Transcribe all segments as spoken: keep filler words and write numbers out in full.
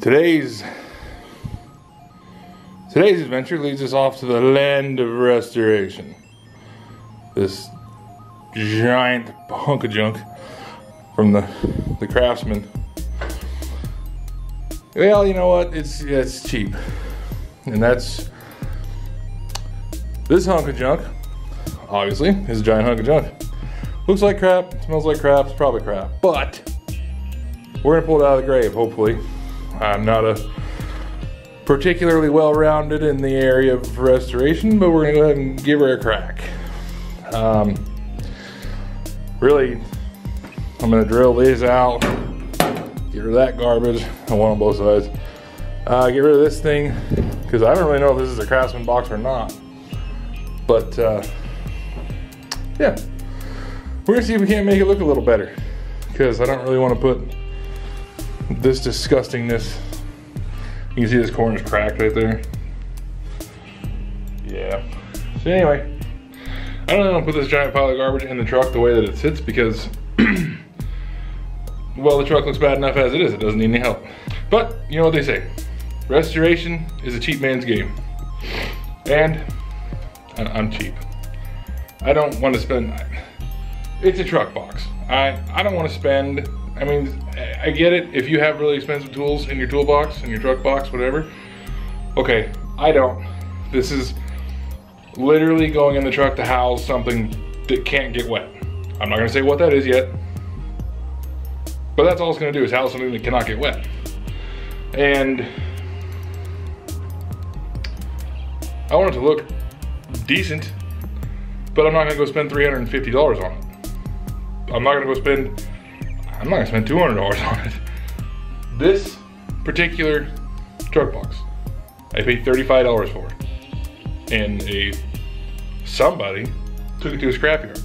Today's today's adventure leads us off to the land of restoration. This giant hunk of junk from the the Craftsman. Well, you know what? It's it's cheap, and that's this hunk of junk. Obviously, is a giant hunk of junk. Looks like crap. Smells like crap. It's probably crap. But we're gonna pull it out of the grave, hopefully. I'm not a particularly well-rounded in the area of restoration, but we're gonna go ahead and give her a crack. Um, really, I'm gonna drill these out, get rid of that garbage. I want on both sides. Uh, get rid of this thing, because I don't really know if this is a Craftsman box or not. But uh, yeah, we're gonna see if we can't make it look a little better, because I don't really want to put this disgustingness. You can see this corner's cracked right there. Yeah. So anyway, I don't want to put this giant pile of garbage in the truck the way that it sits because, well, the truck looks bad enough as it is. It doesn't need any help. But you know what they say: restoration is a cheap man's game. And I'm cheap. I don't want to spend. It's a truck box. I I don't want to spend. I mean, I get it. If you have really expensive tools in your toolbox, in your truck box, whatever. Okay, I don't. This is literally going in the truck to house something that can't get wet. I'm not gonna say what that is yet, but that's all it's gonna do is house something that cannot get wet. And I want it to look decent, but I'm not gonna go spend three hundred fifty dollars on it. I'm not gonna go spend I'm not gonna spend two hundred dollars on it. This particular truck box, I paid thirty-five dollars for it. And a, somebody took it to a scrapyard.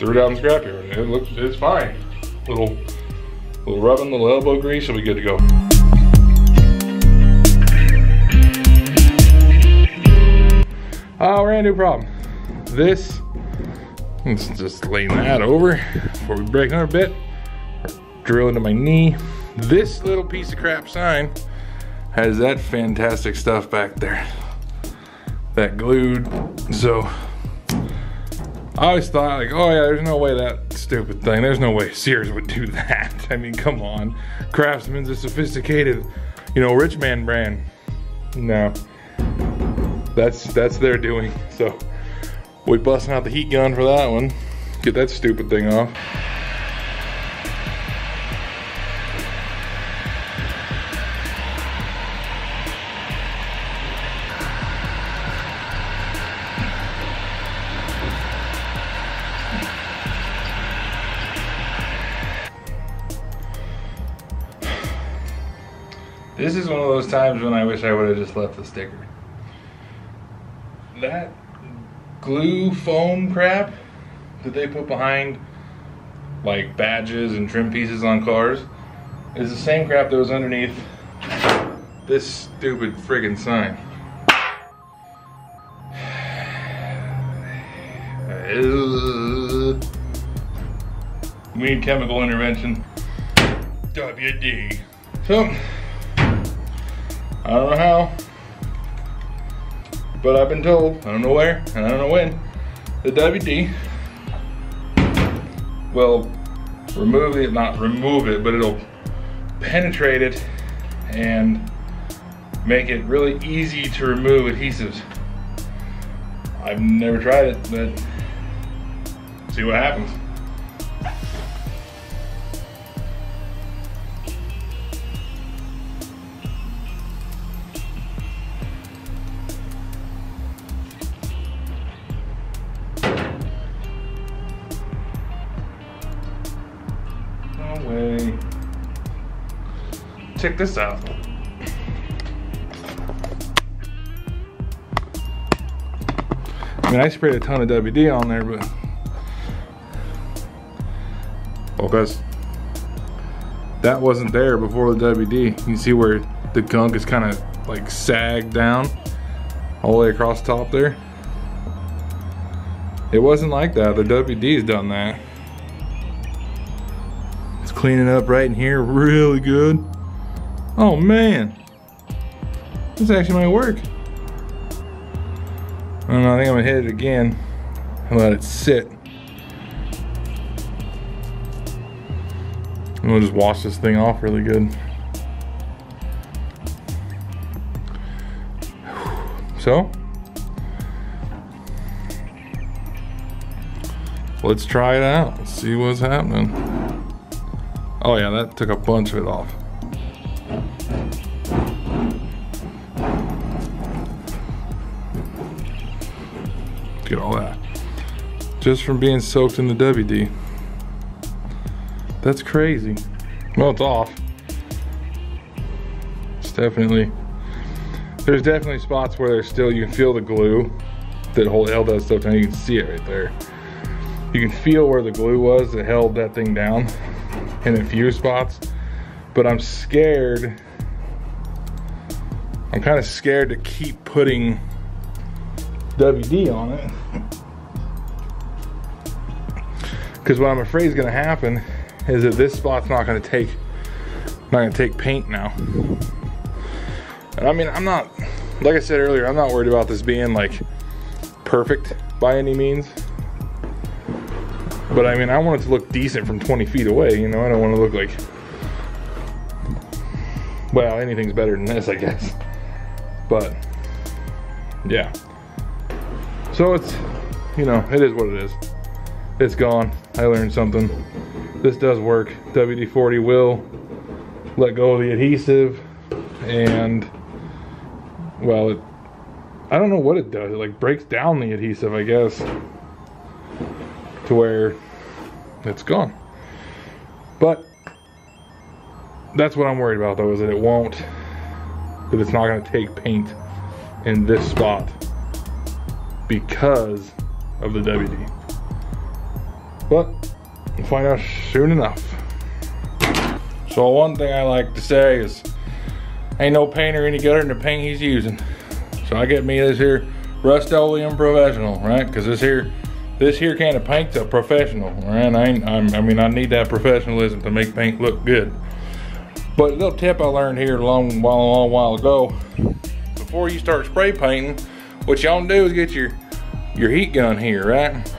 Threw it out in the scrapyard. It looks, it's fine. Little, little rubbing, little elbow grease, it'll be good to go. Oh, we're in a new problem. This, let's just lean that over before we break another bit. Drill into my knee. This little piece of crap sign has that fantastic stuff back there. That glued. So I always thought, like, oh yeah, there's no way that stupid thing. There's no way Sears would do that. I mean, come on. Craftsman's a sophisticated, you know, rich man brand. No. That's that's their doing. So we busting out the heat gun for that one. Get that stupid thing off. This is one of those times when I wish I would have just left the sticker. That glue foam crap that they put behind like badges and trim pieces on cars is the same crap that was underneath this stupid friggin' sign. We need chemical intervention. W D. So, I don't know how, but I've been told, I don't know where, and I don't know when, the W D will remove it, not remove it, but it'll penetrate it and make it really easy to remove adhesives. I've never tried it, but see what happens. Check this out. I mean, I sprayed a ton of W D on there, but because that wasn't there before the W D. You can see where the gunk is kind of like sagged down all the way across the top there. It wasn't like that. The W D's done that. It's cleaning up right in here really good. Oh man, this actually might work. I don't know, I think I'm gonna hit it again and let it sit. And we'll just wash this thing off really good. So, let's try it out, let's see what's happening. Oh yeah, that took a bunch of it off. Get all that just from being soaked in the W D. That's crazy. Well, it's off. It's definitely, there's definitely spots where there's still, you can feel the glue that hold, held that stuff down. You can see it right there. You can feel where the glue was that held that thing down in a few spots, but I'm scared. I'm kind of scared to keep putting W D on it, because what I'm afraid is going to happen is that this spot's not going to take, not going to take paint now. And I mean, I'm not, like I said earlier, I'm not worried about this being like perfect by any means, but I mean, I want it to look decent from twenty feet away. You know, I don't want to look like, well, anything's better than this, I guess. But yeah. So it's, you know, it is what it is. It's gone. I learned something. This does work. W D forty will let go of the adhesive, and well, it, I don't know what it does. It like breaks down the adhesive, I guess, to where it's gone. But that's what I'm worried about though, is that it won't, that it's not gonna take paint in this spot because of the W D. But we'll find out soon enough. So one thing I like to say is, ain't no painter any gooder than the paint he's using. So I get me this here Rust-Oleum Professional, right? Because this here, this here can of paint's a professional, right? I, ain't, I'm, I mean, I need that professionalism to make paint look good. But a little tip I learned here a long, long, long while ago, before you start spray painting, what you want to do is get your, your heat gun here, right?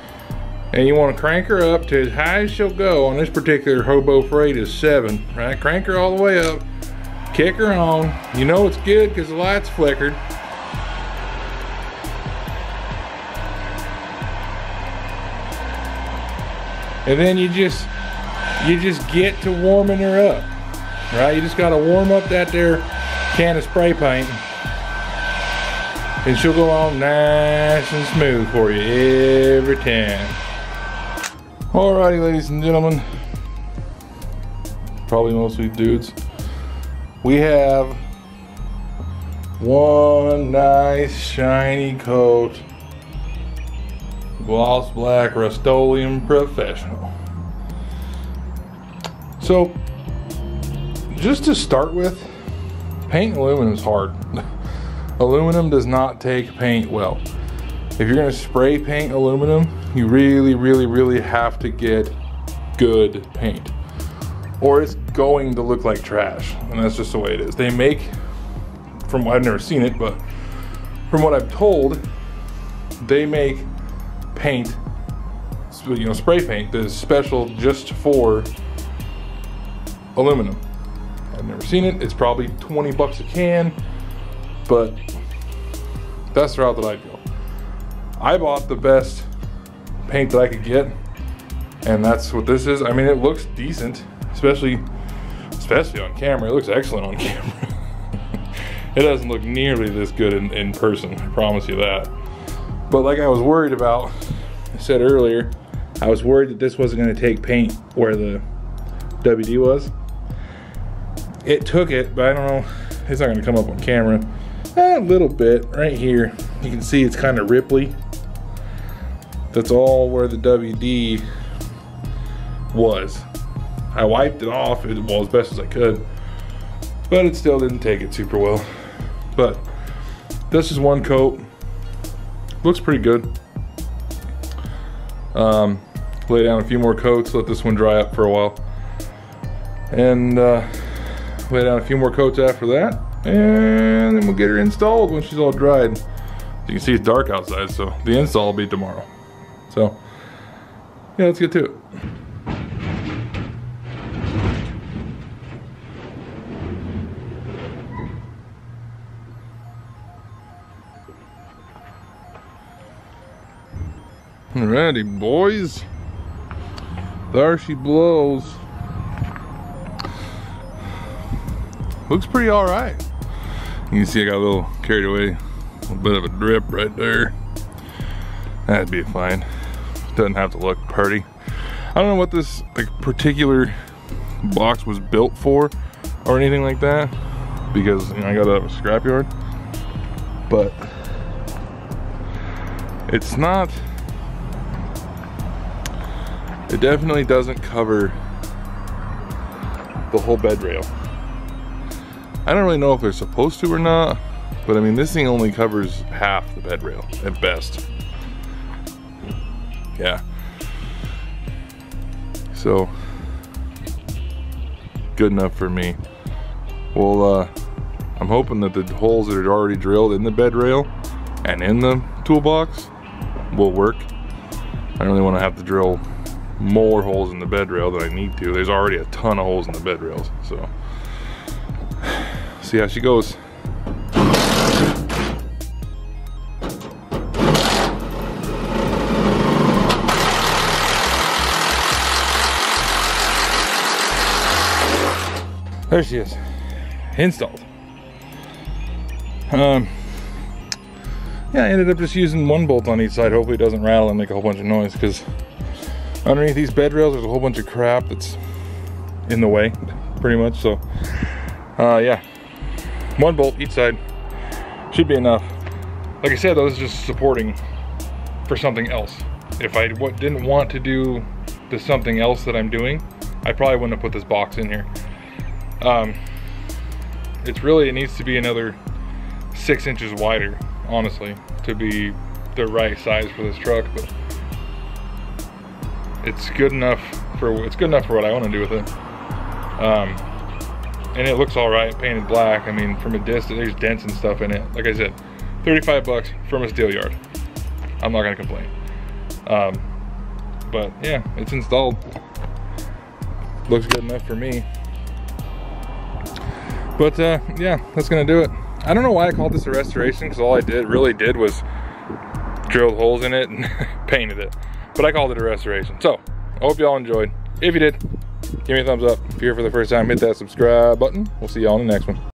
And you want to crank her up to as high as she'll go. On this particular Hobo Freight is seven, right? Crank her all the way up, kick her on. You know it's good because the light's flickered. And then you just, you just get to warming her up, right? You just got to warm up that there can of spray paint, and she'll go on nice and smooth for you every time. Alrighty, ladies and gentlemen, probably mostly dudes, we have one nice shiny coat gloss black Rust-Oleum Professional. So just to start with, paint aluminum is hard. Aluminum does not take paint well. If you're gonna spray paint aluminum, you really, really, really have to get good paint, or it's going to look like trash. And that's just the way it is. They make, from what I've never seen it, but from what I've told, they make paint, you know, spray paint that is special just for aluminum. I've never seen it. It's probably twenty bucks a can. But that's the route that I go. I bought the best paint that I could get, and that's what this is. I mean, it looks decent, especially, especially on camera. It looks excellent on camera. It doesn't look nearly this good in, in person, I promise you that. But like I was worried about, I said earlier, I was worried that this wasn't gonna take paint where the W D was. It took it, but I don't know, it's not gonna come up on camera. A little bit right here, you can see it's kind of ripply. That's all where the W D was. I wiped it off, well, as best as I could, but it still didn't take it super well. But this is one coat, looks pretty good. Um, lay down a few more coats, let this one dry up for a while, and uh, lay down a few more coats after that, and then we'll get her installed when she's all dried. As you can see, it's dark outside, so the install will be tomorrow. So yeah, let's get to it. Alrighty, boys, there she blows. Looks pretty alright. You can see I got a little carried away, a little bit of a drip right there. That'd be fine. Doesn't have to look pretty. I don't know what this like particular box was built for or anything like that, because you know, I got out of a scrapyard, but it's not, it definitely doesn't cover the whole bed rail. I don't really know if they're supposed to or not, but I mean, this thing only covers half the bed rail at best. Yeah. So, good enough for me. Well, uh, I'm hoping that the holes that are already drilled in the bed rail and in the toolbox will work. I don't really want to have to drill more holes in the bed rail than I need to. There's already a ton of holes in the bed rails, so. See how she goes. There she is, installed. Um, yeah, I ended up just using one bolt on each side. Hopefully it doesn't rattle and make a whole bunch of noise, because underneath these bed rails, there's a whole bunch of crap that's in the way, pretty much, so uh, yeah. One bolt each side should be enough. Like I said, though, this is just supporting for something else. If I w didn't want to do the something else that I'm doing, I probably wouldn't have put this box in here. Um, it's really, it needs to be another six inches wider, honestly, to be the right size for this truck, but it's good enough for, it's good enough for what I want to do with it. Um, And it looks all right, painted black. I mean, from a distance, there's dents and stuff in it. Like I said, thirty-five bucks from a steel yard. I'm not gonna complain. Um, but yeah, it's installed. Looks good enough for me. But uh, yeah, that's gonna do it. I don't know why I called this a restoration, because all I did, really did was drilled holes in it and painted it. But I called it a restoration. So, I hope y'all enjoyed. If you did, give me a thumbs up. If you're here for the first time, hit that subscribe button. We'll see y'all in the next one.